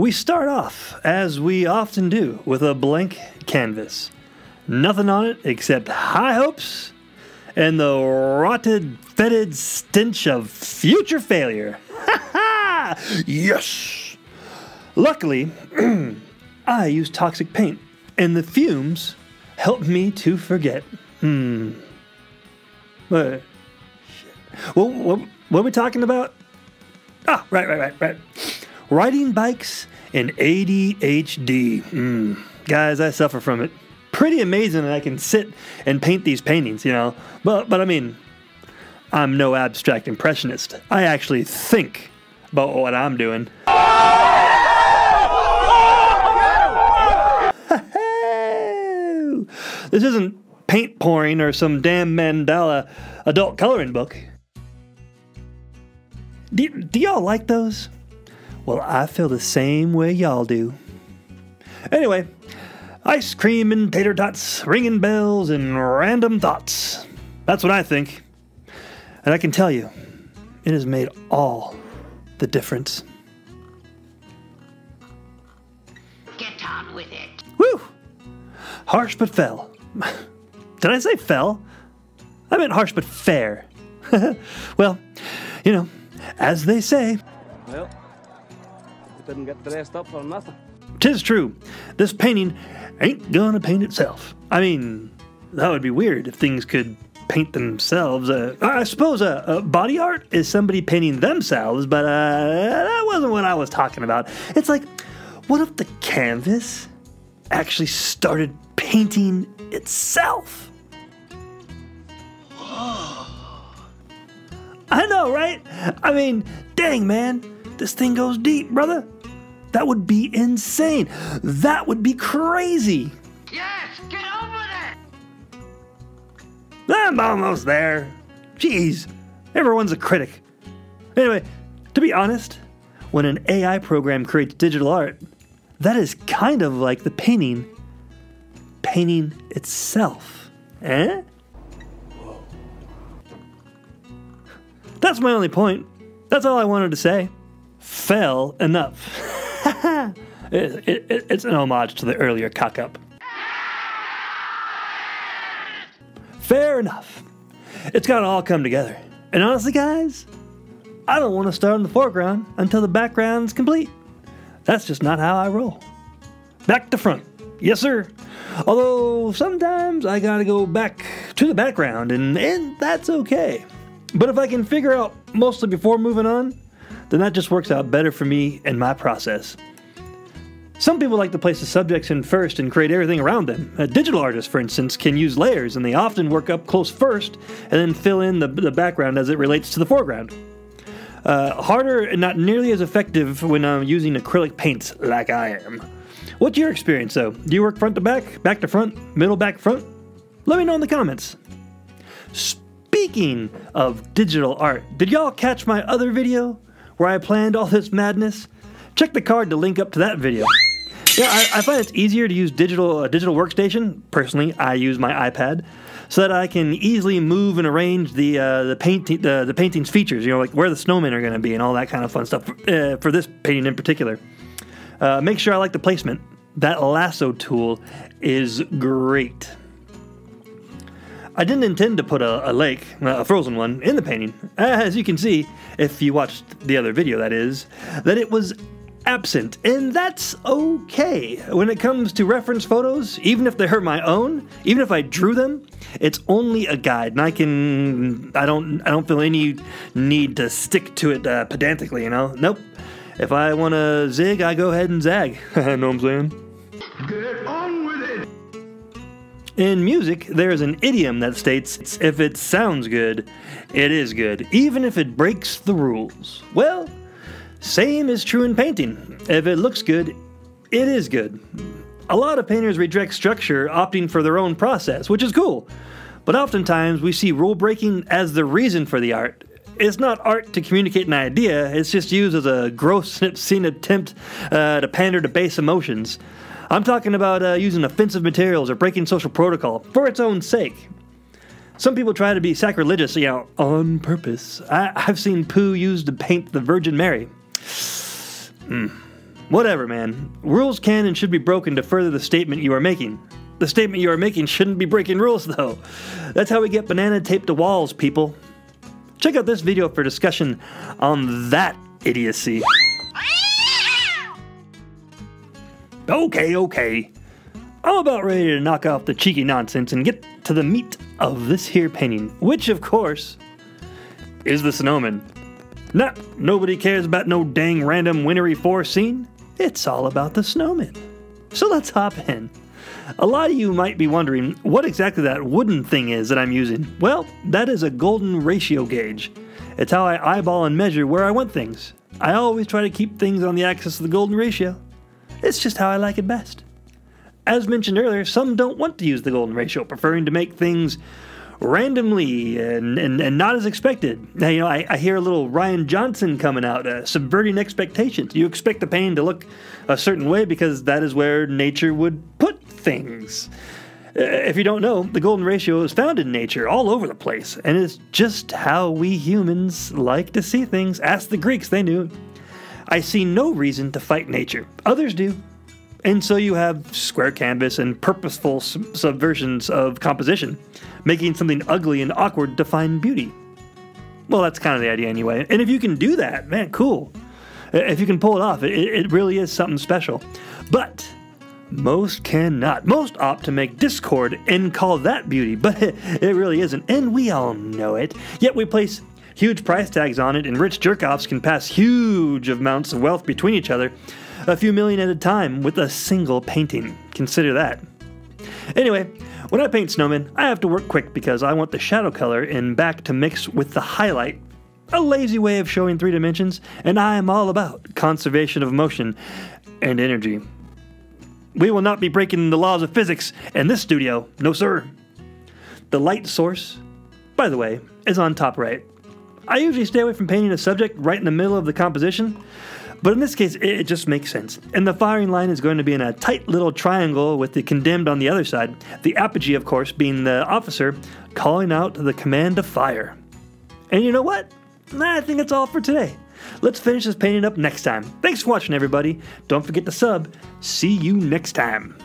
We start off, as we often do, with a blank canvas. Nothing on it except high hopes and the rotted, fetid stench of future failure. Ha ha! Yes! Luckily, I use toxic paint, and the fumes help me to forget. What? What are we talking about? Ah, right. Riding bikes and ADHD. Guys, I suffer from it. Pretty amazing that I can sit and paint these paintings, you know. But I mean, I'm no abstract impressionist. I actually think about what I'm doing. This isn't paint pouring or some damn mandala adult coloring book. Do y'all like those? Well, I feel the same way y'all do. Anyway, ice cream and tater tots, ringing bells, and random thoughts. That's what I think. And I can tell you, it has made all the difference. Get on with it. Woo! Harsh but fell. Did I say fell? I meant harsh but fair. Well, you know, as they say... Well, it didn't get dressed up for nothing. 'Tis true. This painting ain't gonna paint itself. I mean, that would be weird if things could paint themselves. I suppose body art is somebody painting themselves, but that wasn't what I was talking about. It's like, what if the canvas actually started painting itself? I know, right? I mean, dang, man, this thing goes deep, brother. That would be insane. That would be crazy. Yes, get over that. I'm almost there. Jeez, everyone's a critic. Anyway, to be honest, when an AI program creates digital art, that is kind of like the painting itself, eh? Whoa. That's my only point. That's all I wanted to say. Fell enough. It's an homage to the earlier cock-up. Fair enough. It's gotta all come together. And honestly, guys, I don't want to start in the foreground until the background's complete. That's just not how I roll. Back to front. Yes, sir. Although sometimes I gotta go back to the background, and that's okay. But if I can figure out mostly before moving on, then that just works out better for me and my process. Some people like to place the subjects in first and create everything around them. A digital artist, for instance, can use layers, and they often work up close first and then fill in the background as it relates to the foreground. Harder and not nearly as effective when I'm using acrylic paints like I am. What's your experience, though? Do you work front to back, back to front, middle back front? Let me know in the comments. Speaking of digital art, did y'all catch my other video where I planned all this madness? Check the card to link up to that video. Yeah, I find it's easier to use digital workstation. Personally, I use my iPad so that I can easily move and arrange the painting's features. You know, like where the snowmen are going to be and all that kind of fun stuff for this painting in particular. Make sure I like the placement. That lasso tool is great. I didn't intend to put a lake, a frozen one, in the painting. As you can see, if you watched the other video, that is, that it was absent, and that's okay. When it comes to reference photos, even if they're my own, even if I drew them, it's only a guide, and I don't feel any need to stick to it pedantically, you know? Nope. If I want to zig, I go ahead and zag. I know what I'm saying. Get on with it! In music, there is an idiom that states, if it sounds good, it is good, even if it breaks the rules. Well, same is true in painting. If it looks good, it is good. A lot of painters reject structure, opting for their own process, which is cool. But oftentimes, we see rule breaking as the reason for the art. It's not art to communicate an idea, it's just used as a gross and obscene attempt to pander to base emotions. I'm talking about using offensive materials or breaking social protocol for its own sake. Some people try to be sacrilegious, you know, on purpose. I've seen poo used to paint the Virgin Mary. Whatever, man. Rules can and should be broken to further the statement you are making. The statement you are making shouldn't be breaking rules, though. That's how we get banana taped to walls, people. Check out this video for discussion on that idiocy. Okay, okay. I'm about ready to knock off the cheeky nonsense and get to the meat of this here painting, which, of course, is the Snowman. Nah, nobody cares about no dang random wintry forest scene. It's all about the snowman. So let's hop in. A lot of you might be wondering what exactly that wooden thing is that I'm using. Well, that is a golden ratio gauge. It's how I eyeball and measure where I want things. I always try to keep things on the axis of the golden ratio. It's just how I like it best. As mentioned earlier, some don't want to use the golden ratio, preferring to make things randomly and not as expected. Now, you know, I hear a little Ryan Johnson coming out, subverting expectations. You expect the painting to look a certain way because that is where nature would put things. If you don't know, the golden ratio is found in nature all over the place, and it's just how we humans like to see things. Ask the Greeks, they knew. I see no reason to fight nature. Others do. And so you have square canvas and purposeful subversions of composition, making something ugly and awkward to find beauty. Well, that's kind of the idea anyway. And if you can do that, man, cool. If you can pull it off, it really is something special. But most cannot. Most opt to make discord and call that beauty, but it really isn't. And we all know it. Yet we place huge price tags on it, and rich jerk-offs can pass huge amounts of wealth between each other, a few million at a time, with a single painting. Consider that. Anyway, when I paint snowmen, I have to work quick because I want the shadow color in back to mix with the highlight. A lazy way of showing 3 dimensions, and I am all about conservation of motion and energy. We will not be breaking the laws of physics in this studio, no sir. The light source, by the way, is on top right. I usually stay away from painting a subject right in the middle of the composition, but in this case, it just makes sense. And the firing line is going to be in a tight little triangle with the condemned on the other side, the apogee, of course, being the officer calling out the command to fire. And you know what? I think that's all for today. Let's finish this painting up next time. Thanks for watching, everybody. Don't forget to sub. See you next time.